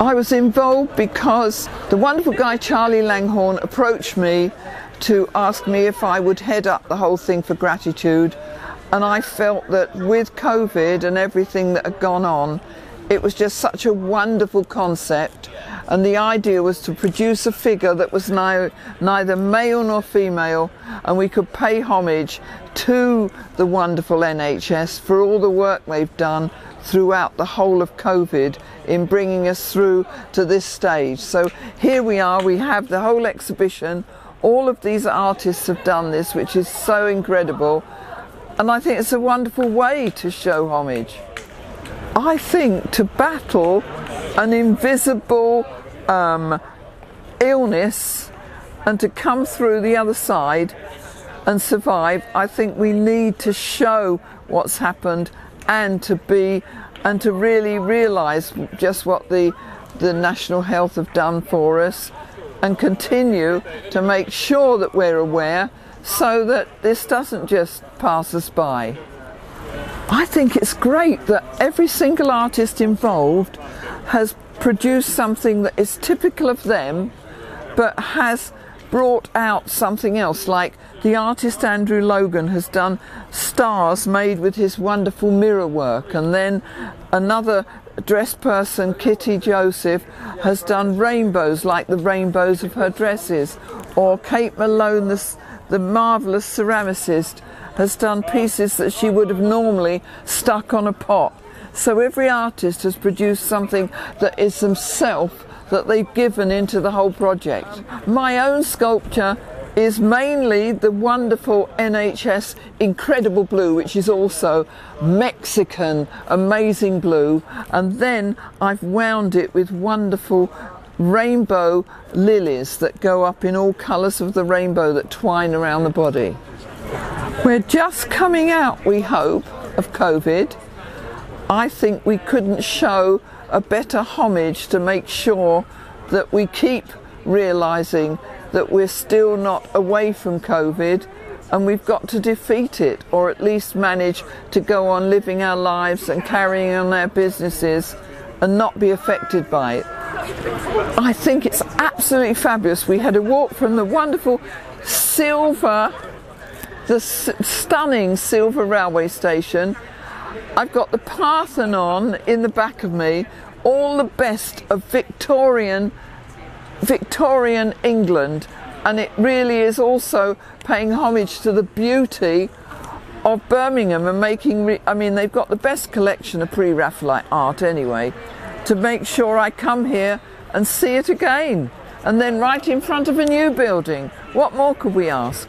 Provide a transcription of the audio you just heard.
I was involved because the wonderful guy Charlie Langhorn approached me to ask me if I would head up the whole thing for gratitude, and I felt that with COVID and everything that had gone on, it was just such a wonderful concept, and the idea was to produce a figure that was neither male nor female, and we could pay homage to the wonderful NHS for all the work they've done throughout the whole of COVID in bringing us through to this stage. So here we are, we have the whole exhibition. All of these artists have done this, which is so incredible, and I think it's a wonderful way to show homage. I think to battle an invisible illness and to come through the other side and survive, I think we need to show what's happened and to really realise just what the National Health have done for us, and continue to make sure that we're aware so that this doesn't just pass us by. I think it's great that every single artist involved has produced something that is typical of them, but has brought out something else, like the artist Andrew Logan has done stars made with his wonderful mirror work, and then another dress person, Kitty Joseph, has done rainbows like the rainbows of her dresses, or Kate Malone, the marvellous ceramicist, has done pieces that she would have normally stuck on a pot. So every artist has produced something that is themselves, that they've given into the whole project. My own sculpture is mainly the wonderful NHS Incredible Blue, which is also Mexican Amazing Blue, and then I've wound it with wonderful rainbow lilies that go up in all colours of the rainbow that twine around the body. We're just coming out, we hope, of COVID. I think we couldn't show a better homage to make sure that we keep realising that we're still not away from COVID, and we've got to defeat it, or at least manage to go on living our lives and carrying on our businesses and not be affected by it. I think it's absolutely fabulous. We had a walk from the wonderful stunning silver railway station. I've got the Parthenon in the back of me, all the best of Victorian England, and it really is also paying homage to the beauty of Birmingham and they've got the best collection of Pre-Raphaelite art anyway, to make sure I come here and see it again, and then right in front of a new building. What more could we ask?